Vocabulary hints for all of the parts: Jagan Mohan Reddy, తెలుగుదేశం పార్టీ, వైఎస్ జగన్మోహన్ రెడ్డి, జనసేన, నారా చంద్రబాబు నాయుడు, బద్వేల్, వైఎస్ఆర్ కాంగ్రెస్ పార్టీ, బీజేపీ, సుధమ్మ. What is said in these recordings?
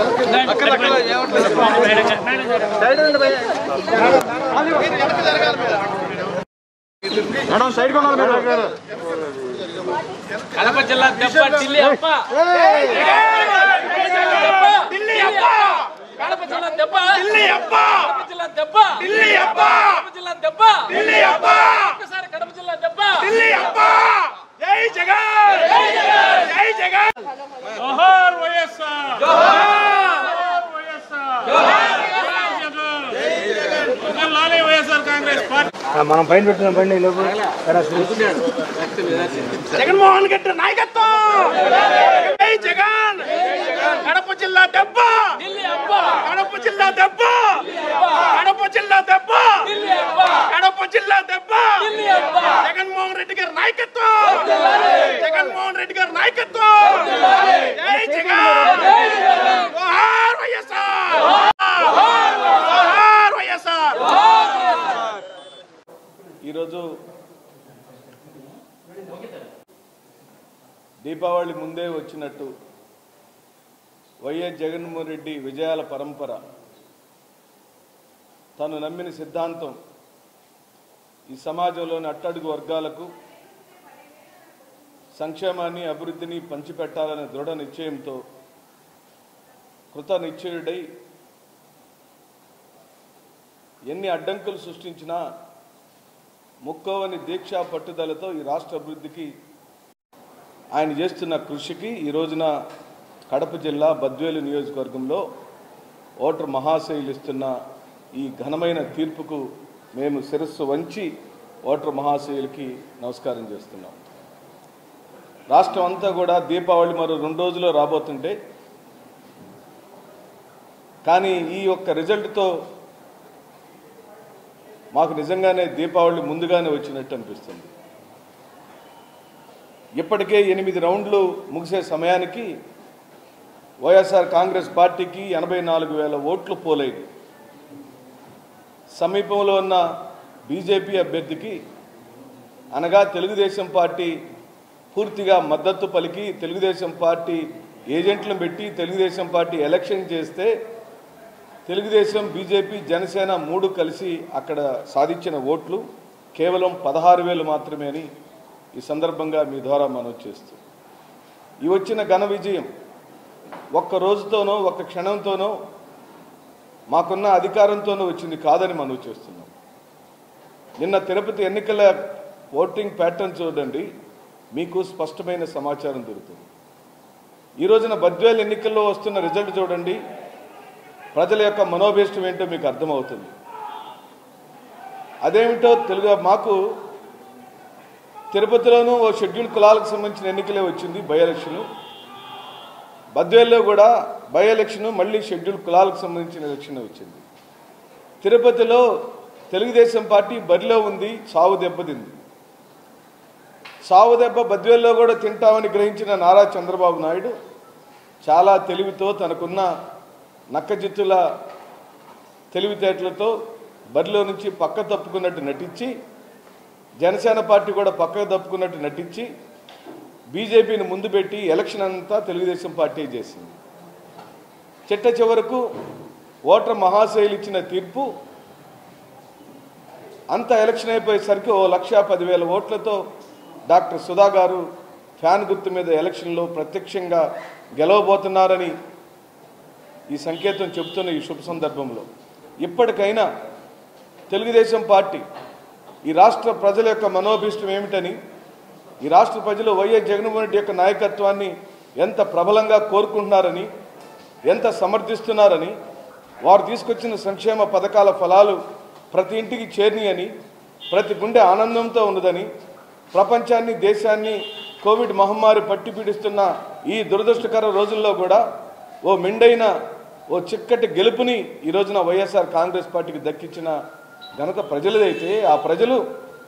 Madam sad को కడప జిల్లా దెబ్బ ఢిల్లీ అప్ప ఢిల్లీ అప్ప కడప జిల్లా దెబ్బ ఢిల్లీ అప్ప కడప జిల్లా దెబ్బ ఢిల్లీ అప్ప కడప జిల్లా దెబ్బ ఢిల్లీ అప్ప ఒక్కసారి కడప జిల్లా దెబ్బ ఢిల్లీ అప్ప జై జగన్ జై జగన్ జై జగన్ జోహార్ వైఎస్ఆర్ జోహార్ వైఎస్ఆర్ జోహార్ జగన్ జై జగన్ జోహార్ లాలే వైఎస్ఆర్ కాంగ్రెస్ పార్టీ మనం ఫైన్ పెట్టున బండి లోపు కరా చూస్తున్నాడు జగన్ మోహన్ రెడ్డి నాయకత్వం జై జగన్ కడప జిల్లా దెబ్బ ఢిల్లీ అప్ప కడప జిల్లా దెబ్బ కడప జిల్లా దెబ్బ ఢిల్లీ అప్ప కడప జిల్లా దెబ్బ ఢిల్లీ అప్ప జగన్ మోహన్ రెడ్డి గారి నాయకత్వం జగన్ మోహన్ రెడ్డి గారి నాయకత్వం జై జగన్ జై జగన్ జోహార్ వైఎస్ఆర్ జోహార్ జోహార్ వైఎస్ఆర్ జోహార్ వైఎస్ఆర్ ఈ రోజు దీపావళి ముందే వచ్చినట్టు వైఎస్ జగన్మోహన్ రెడ్డి విజయాల పరంపర తను నమ్మిన సిద్ధాంతం ఈ సమాజంలోని అట్టడుగు వర్గాలకు సంక్షేమాన్ని అభివృద్ధిని పంచిపెట్టాలనే దృఢ నిశ్చయంతో కృతనిశ్చయుడై ఎన్ని అడ్డంకులు సృష్టించినా ముక్కోవని దీక్షా పట్టుదలతో ఈ రాష్ట్ర అభివృద్ధికి ఆయన చేస్తున్న కృషికి ఈ రోజున కడప జిల్లా బద్వేలు నియోజకవర్గంలో ఓటర్ మహాశైలు ఇస్తున్న ఈ ఘనమైన తీర్పుకు మేము శిరస్సు వంచి ఓటర్ మహాశైలకి నమస్కారం చేస్తున్నాం. రాష్ట్రం అంతా కూడా దీపావళి మరో 2 రోజుల్లో రాబోతుంటే కానీ ఈ యొక్క రిజల్ట్తో మాకు నిజంగానే దీపావళి ముందుగానే వచ్చినట్టు అనిపిస్తుంది. ఇప్పటికే 8 రౌండ్లు ముగిసే సమయానికి వైఎస్ఆర్ కాంగ్రెస్ పార్టీకి 84,000 ఓట్లు పోలేదు. సమీపంలో ఉన్న బీజేపీ అభ్యర్థికి అనగా తెలుగుదేశం పార్టీ పూర్తిగా మద్దతు పలికి తెలుగుదేశం పార్టీ ఏజెంట్లను పెట్టి తెలుగుదేశం పార్టీ ఎలక్షన్ చేస్తే తెలుగుదేశం బీజేపీ జనసేన 3 కలిసి అక్కడ సాధించిన ఓట్లు కేవలం 16,000 మాత్రమే అని ఈ సందర్భంగా మీ ద్వారా మనం చేస్తూ ఈ వచ్చిన ఘన విజయం ఒక్క రోజుతోనో ఒక్క క్షణంతోనో మాకున్న అధికారంతోనూ వచ్చింది కాదని మనం చేస్తున్నాం. నిన్న తిరుపతి ఎన్నికల ఓటింగ్ ప్యాటర్న్ చూడండి, మీకు స్పష్టమైన సమాచారం దొరుకుతుంది. ఈ రోజున బద్వేల్ ఎన్నికల్లో వస్తున్న రిజల్ట్ చూడండి, ప్రజల యొక్క మనోభీష్టం ఏంటో మీకు అర్థమవుతుంది. అదేమిటో తెలుగు మాకు తిరుపతిలోనూ ఓ షెడ్యూల్ కులాలకు సంబంధించిన ఎన్నికలే వచ్చింది, బై ఎలక్షను. బద్వేల్లో కూడా బై ఎలక్షను మళ్ళీ షెడ్యూల్ కులాలకు సంబంధించిన ఎలక్షన్ వచ్చింది. తిరుపతిలో తెలుగుదేశం పార్టీ బరిలో ఉంది, సావు దెబ్బతింది. సావు దెబ్బ బద్వేల్లో కూడా తింటామని గ్రహించిన నారా చంద్రబాబు నాయుడు చాలా తెలివితో తనకున్న నక్కజిత్తుల తెలివితేటలతో బరిలో నుంచి పక్క తప్పుకున్నట్టు నటించి, జనసేన పార్టీ కూడా పక్కకు తప్పుకున్నట్టు నటించి బీజేపీని ముందు పెట్టి ఎలక్షన్ అంతా తెలుగుదేశం పార్టీ చేసింది. చిట్ట చివరకు ఓటర్ మహాశైలు ఇచ్చిన తీర్పు అంతా ఎలక్షన్ అయిపోయేసరికి 1,10,000 ఓట్లతో డాక్టర్ సుధా గారు ఫ్యాన్ గుర్తు మీద ఎలక్షన్లో ప్రత్యక్షంగా గెలవబోతున్నారని ఈ సంకేతం చెబుతున్న ఈ శుభ సందర్భంలో ఇప్పటికైనా తెలుగుదేశం పార్టీ ఈ రాష్ట్ర ప్రజల యొక్క మనోభీష్టం ఏమిటని, ఈ రాష్ట్ర ప్రజలు వైఎస్ జగన్మోహన్ రెడ్డి యొక్క నాయకత్వాన్ని ఎంత ప్రబలంగా కోరుకుంటున్నారని, ఎంత సమర్థిస్తున్నారని, వారు తీసుకొచ్చిన సంక్షేమ పథకాల ఫలాలు ప్రతి ఇంటికి చేరినాయని, ప్రతి గుండె ఆనందంతో ఉన్నదని, ప్రపంచాన్ని దేశాన్ని కోవిడ్ మహమ్మారి పట్టి పీడిస్తున్న ఈ దురదృష్టకర రోజుల్లో కూడా ఓ మెండైన ఓ చిక్కటి గెలుపుని ఈ రోజున వైఎస్ఆర్ కాంగ్రెస్ పార్టీకి దక్కించిన ఘనత ప్రజలదైతే ఆ ప్రజలు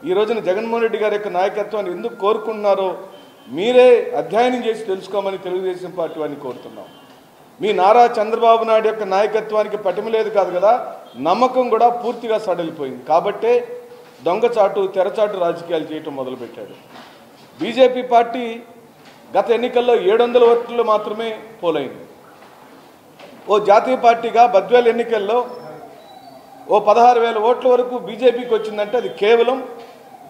ఈ రోజున జగన్మోహన్ రెడ్డి గారి యొక్క నాయకత్వాన్ని ఎందుకు కోరుకుంటున్నారో మీరే అధ్యయనం చేసి తెలుసుకోమని తెలుగుదేశం పార్టీ వారిని కోరుతున్నాం. మీ నారా చంద్రబాబు నాయుడు యొక్క నాయకత్వానికి పటిమ లేదు కాదు కదా, నమ్మకం కూడా పూర్తిగా సడలిపోయింది. కాబట్టే దొంగచాటు తెరచాటు రాజకీయాలు చేయటం మొదలుపెట్టాడు. బీజేపీ పార్టీ గత ఎన్నికల్లో 700 ఓట్లు మాత్రమే పోలైంది. ఓ జాతీయ పార్టీగా బద్వేల్ ఎన్నికల్లో ఓ 16,000 ఓట్ల వరకు బీజేపీకి వచ్చిందంటే అది కేవలం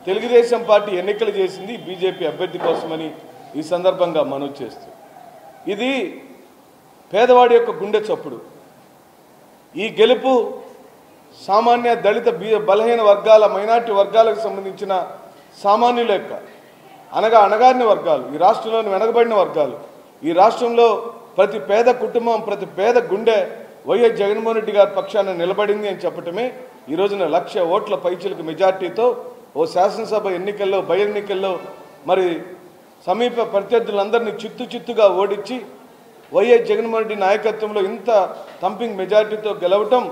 తెలుగుదేశం పార్టీ ఎన్నికలు చేసింది బీజేపీ అభ్యర్థి కోసమని ఈ సందర్భంగా మనవి చేస్తూ, ఇది పేదవాడి యొక్క గుండె చప్పుడు. ఈ గెలుపు సామాన్య దళిత బలహీన వర్గాల మైనారిటీ వర్గాలకు సంబంధించిన సామాన్యుల యొక్క అణగారిన వర్గాలు, ఈ రాష్ట్రంలోని వెనకబడిన వర్గాలు, ఈ రాష్ట్రంలో ప్రతి పేద కుటుంబం ప్రతి పేద గుండె వైఎస్ జగన్మోహన్ రెడ్డి గారి పక్షాన నిలబడింది అని చెప్పటమే ఈ రోజున 1,00,000 ఓట్ల పైచిలకు మెజార్టీతో ఓ శాసనసభ ఎన్నికల్లో బై ఎన్నికల్లో మరి సమీప ప్రత్యర్థులందరినీ చిత్తుగా ఓడించి వైఎస్ జగన్మోహన్ రెడ్డి నాయకత్వంలో ఇంత థంపింగ్ మెజార్టీతో గెలవటం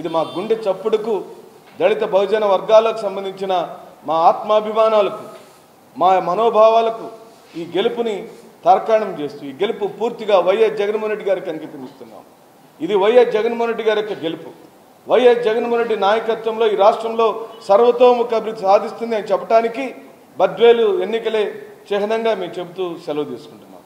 ఇది మా గుండె చప్పుడుకు, దళిత బహుజన వర్గాలకు సంబంధించిన మా ఆత్మాభిమానాలకు, మా మనోభావాలకు ఈ గెలుపుని తార్కాణం చేస్తూ ఈ గెలుపు పూర్తిగా వైఎస్ జగన్మోహన్ రెడ్డి గారికి అంకితం ఇస్తున్నాం. ఇది వైఎస్ జగన్మోహన్ రెడ్డి గారి యొక్క గెలుపు. వైఎస్ జగన్మోహన్ రెడ్డి నాయకత్వంలో ఈ రాష్ట్రంలో సర్వతోముఖ అభివృద్ధి సాధిస్తుంది అని చెప్పడానికి బద్వేలు ఎన్నికలే చిహ్నంగా మేము చెబుతూ సెలవు తీసుకుంటున్నాం.